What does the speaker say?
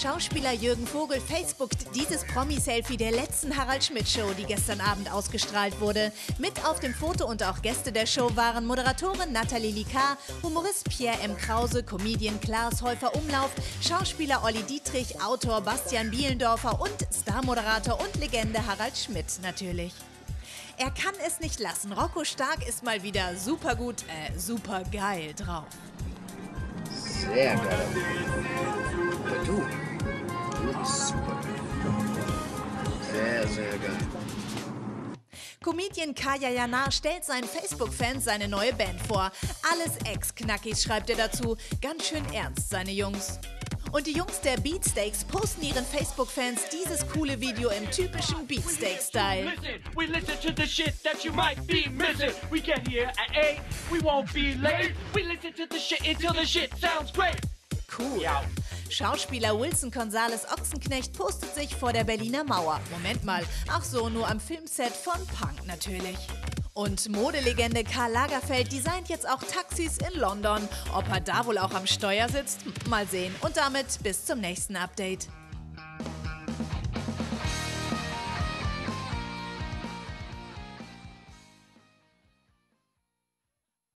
Schauspieler Jürgen Vogel facebookt dieses Promi-Selfie der letzten Harald-Schmidt-Show, die gestern Abend ausgestrahlt wurde. Mit auf dem Foto und auch Gäste der Show waren Moderatorin Nathalie Likar, Humorist Pierre M. Krause, Comedian Klaas Heufer-Umlauf, Schauspieler Olli Dietrich, Autor Bastian Bielendorfer und Starmoderator und Legende Harald Schmidt natürlich. Er kann es nicht lassen. Rocco Stark ist mal wieder super gut, super geil drauf. Sehr geil. Aber du bist super. Sehr, sehr geil. Comedian Kaya Yanar stellt seinen Facebook-Fans seine neue Band vor. Alles Ex-Knackis, schreibt er dazu. Ganz schön ernst, seine Jungs. Und die Jungs der Beatsteaks posten ihren Facebook-Fans dieses coole Video im typischen Beatsteaks-Style. Cool. Schauspieler Wilson-Consales-Ochsenknecht postet sich vor der Berliner Mauer. Moment mal, ach so, nur am Filmset von Punk natürlich. Und Modelegende Karl Lagerfeld designt jetzt auch Taxis in London. Ob er da wohl auch am Steuer sitzt? Mal sehen. Und damit bis zum nächsten Update.